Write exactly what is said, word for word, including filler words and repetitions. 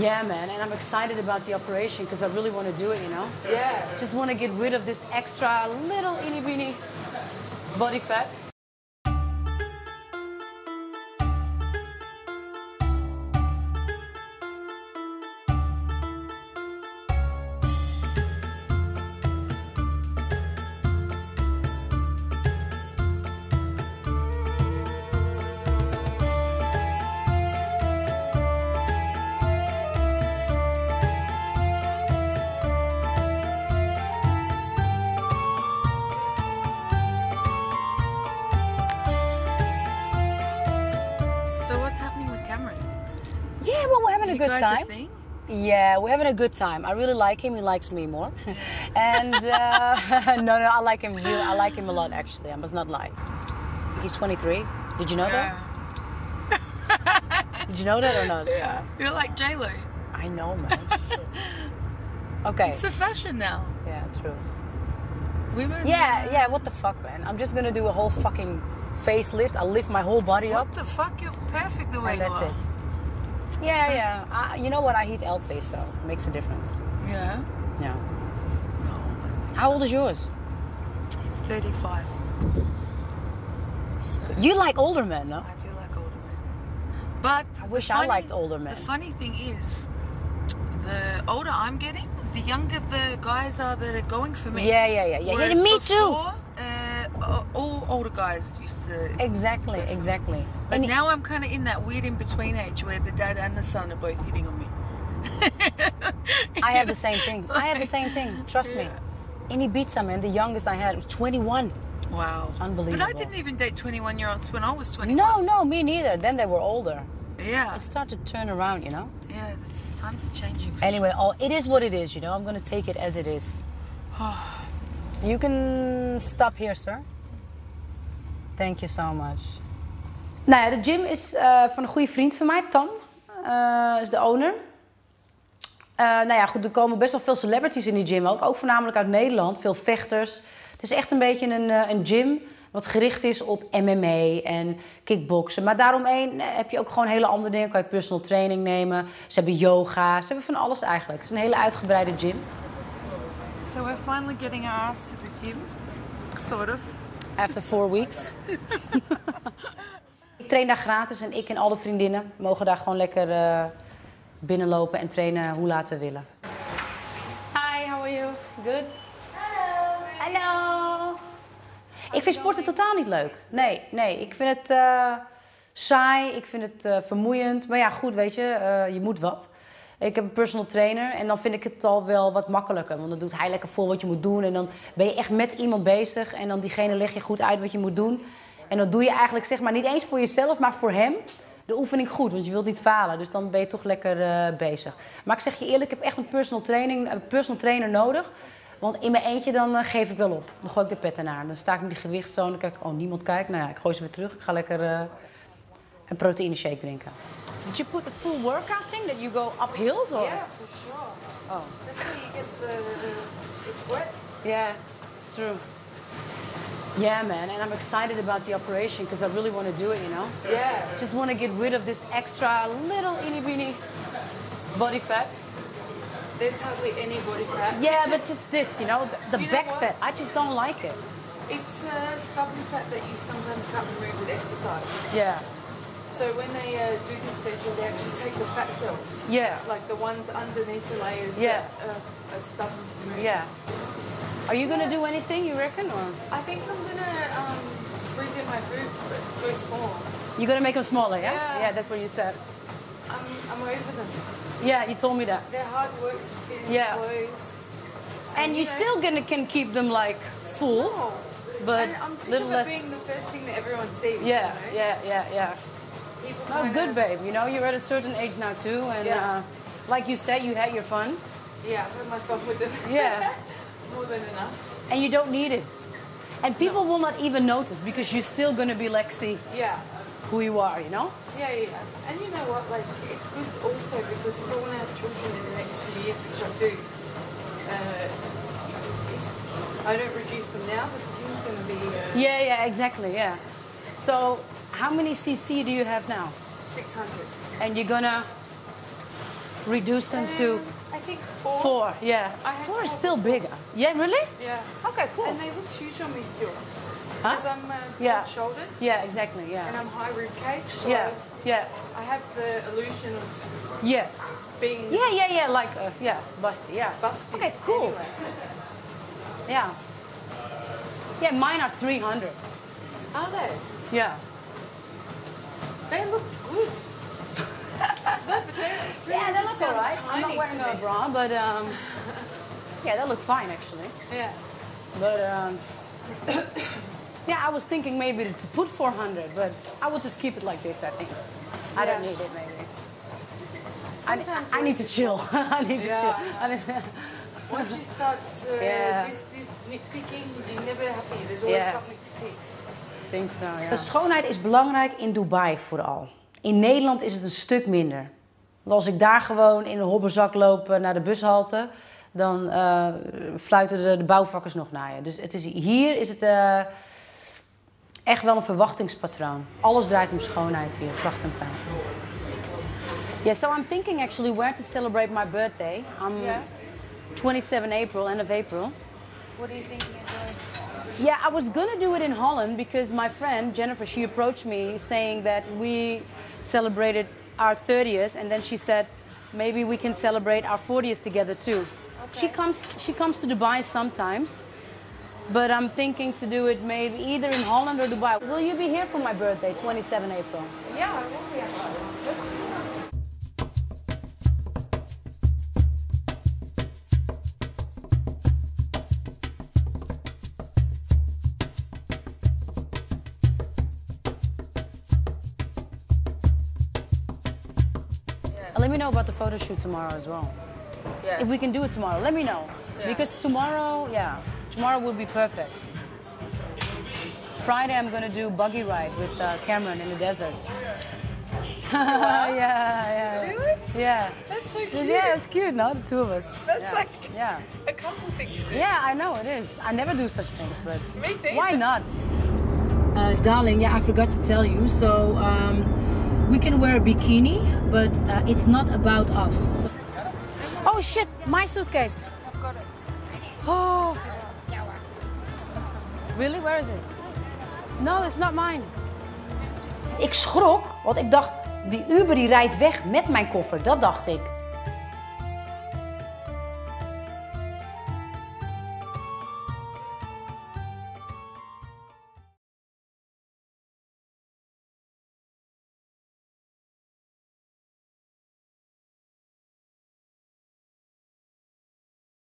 Yeah, man, and I'm excited about the operation because I really want to do it, you know? Yeah. Just want to get rid of this extra little itty-bitty body fat. Yeah, well, we're having a good time. Yeah, we're having a good time. I really like him. He likes me more. And uh, no, no, I like him. Really, I like him a lot, actually. I must not lie. He's twenty-three. Did you know yeah. that? Did you know that or not? Yeah. You're like J Lo. I know, man. Okay. It's a fashion now. Yeah, true. Women. Yeah, yeah. What the fuck, man? I'm just gonna do a whole fucking facelift. I'll lift my whole body what up. What the fuck? You're perfect the way and you that's are. That's it. Yeah, yeah. I, you know what? I eat healthy, so it makes a difference. Yeah? Yeah. No, I think How so. old is yours? He's thirty-five. So you like older men, no? I do like older men. But I wish funny, I liked older men. The funny thing is, the older I'm getting, the younger the guys are that are going for me. Yeah, yeah, yeah. yeah. Whereas yeah me before, too. Uh, all older guys used to... Exactly, exactly. But and now I'm kind of in that weird in-between age where the dad and the son are both hitting on me. I have the same thing. Like, I have the same thing. Trust yeah. me. In Ibiza, man, the youngest I had was twenty-one. Wow. Unbelievable. But I didn't even date twenty-one-year-olds when I was twenty-one. No, no, me neither. Then they were older. Yeah. It started to turn around, you know? Yeah, it's, times are changing. For anyway, sure. oh, it is what it is, you know? I'm going to take it as it is. Oh. You can stop here, sir. Thank you so much. Nou ja, de gym is uh, van een goede vriend van mij, Tom. Uh, is de owner. Uh, nou ja, goed, er komen best wel veel celebrities in die gym ook. Ook voornamelijk uit Nederland, veel vechters. Het is echt een beetje een, uh, een gym wat gericht is op M M A en kickboksen. Maar daaromheen heb je ook gewoon hele andere dingen. Kan je personal training nemen. Ze hebben yoga. Ze hebben van alles eigenlijk. Het is een hele uitgebreide gym. So we're finally getting our ass to the gym, sort of. After four weeks. Ik train daar gratis en ik en al de vriendinnen mogen daar gewoon lekker uh, binnenlopen en trainen hoe laat we willen. Hi, how are you? Good? Hello. Hallo. Ik vind sporten totaal niet leuk. Nee, nee. Ik vind het uh, saai, ik vind het uh, vermoeiend. Maar ja, goed, weet je, uh, je moet wat. Ik heb een personal trainer en dan vind ik het al wel wat makkelijker. Want dan doet hij lekker voor wat je moet doen. En dan ben je echt met iemand bezig. En dan diegene leg je goed uit wat je moet doen. En dat doe je eigenlijk zeg maar niet eens voor jezelf, maar voor hem. De oefening goed, want je wilt niet falen. Dus dan ben je toch lekker uh, bezig. Maar ik zeg je eerlijk, ik heb echt een personal, training, een personal trainer nodig. Want in mijn eentje dan uh, geef ik wel op. Dan gooi ik de pet ernaar. Dan sta ik met die gewichtszone. Dan kijk ik, oh niemand kijkt. Nou ja, ik gooi ze weer terug. Ik ga lekker uh, een proteïne shake drinken. Did you put the full workout thing that you go up hills or? Yeah, for sure. Oh. That's where you get the, the, the sweat. Yeah, it's true. Yeah, man, and I'm excited about the operation because I really want to do it, you know? Yeah. Just want to get rid of this extra little itty-bitty body fat. There's hardly any body fat. Yeah, but just this, you know, the, the you back know fat. I just don't like it. It's a stubborn fat that you sometimes can't remove with exercise. Yeah. So when they uh, do this surgery, they actually take the fat cells. Yeah. Like the ones underneath the layers yeah. that uh, are stubborn to move. Yeah. Are you going to yeah. do anything, you reckon? Or? I think I'm going to um, redo my boobs, but go small. You're going to make them smaller, yeah? Yeah, yeah that's what you said. I'm, I'm over them. Yeah, you told me that. They're hard work to fit in yeah. clothes. And, and you, you know, still gonna, can keep them, like, full, no. but and I'm little less... I'm being the first thing that everyone sees. Yeah, you know? yeah, yeah, yeah. Oh, good, babe. You know, you're at a certain age now, too. And yeah. uh, like you said, you had your fun. Yeah, I've had my fun with them. Yeah. More than enough. And you don't need it. And people no. will not even notice because you're still going to be Lexi. Yeah. Who you are, you know? Yeah, yeah. And you know what? Like, it's good also because if I want to have children in the next few years, which I do, uh, I don't reduce them now. The skin's going to be... Uh, yeah, yeah, exactly, yeah. So... How many cc do you have now? six hundred. And you're gonna reduce them uh, to? I think four. Four, yeah. Four is still bigger. Yeah, really? Yeah. Okay, cool. And they look huge on me still. Because huh? I'm uh, yeah. short-shouldered. Yeah, exactly, yeah. And I'm high rib cage, so yeah. Yeah. I have the illusion of yeah. being... Yeah, yeah, yeah, like, uh, yeah, busty, yeah. Busty. Okay, cool. Anyway. Yeah. Yeah, mine are three hundred. Are they? Yeah. They look good. No, but they look yeah, they look all right. I'm not wearing a bra, but, um... yeah, they look fine, actually. Yeah. But, um... yeah, I was thinking maybe to put four hundred, but I will just keep it like this, I think. Yeah. I don't need it, maybe. Sometimes I, I need to chill. I need to yeah. chill. I need to... Once you start uh, yeah. this, this nitpicking, you're never happy. There's always yeah. something to fix. I think so, yeah. De schoonheid is belangrijk in Dubai vooral. In Nederland is het een stuk minder. Want als ik daar gewoon in een hobberzak loop naar de bushalte, dan uh, fluiten de, de bouwvakkers nog naar je. Dus het is, hier is het uh, echt wel een verwachtingspatroon. Alles draait om schoonheid hier, pracht en pijn. Yeah, so I'm thinking actually where to celebrate my birthday. I'm yeah. twenty-seven April, end of April. What are you thinking of doing? Yeah, I was gonna do it in Holland because my friend Jennifer, she approached me saying that we celebrated our thirtieth, and then she said, maybe we can celebrate our fortieth together too. Okay. She comes, she comes to Dubai sometimes, but I'm thinking to do it maybe either in Holland or Dubai. Will you be here for my birthday, twenty-seven April? Yeah, I will be actually. Let me know about the photo shoot tomorrow as well. Yeah. If we can do it tomorrow, let me know. Yeah. Because tomorrow, yeah, tomorrow will be perfect. Friday I'm going to do buggy ride with uh, Cameron in the desert. yeah, yeah. Really? Yeah. That's so cute. Yeah, it's cute, no? The two of us. That's yeah. like yeah. a couple thing to do. Yeah, I know, it is. I never do such things, but why not? Uh, darling, yeah, I forgot to tell you, so... Um, we can wear a bikini, but uh, it's not about us. Oh shit, my suitcase. I've got it. Oh. Really, where is it? No, it's not mine. Ik schrok, want ik dacht, die Uber die rijdt weg met mijn koffer, dat dacht ik.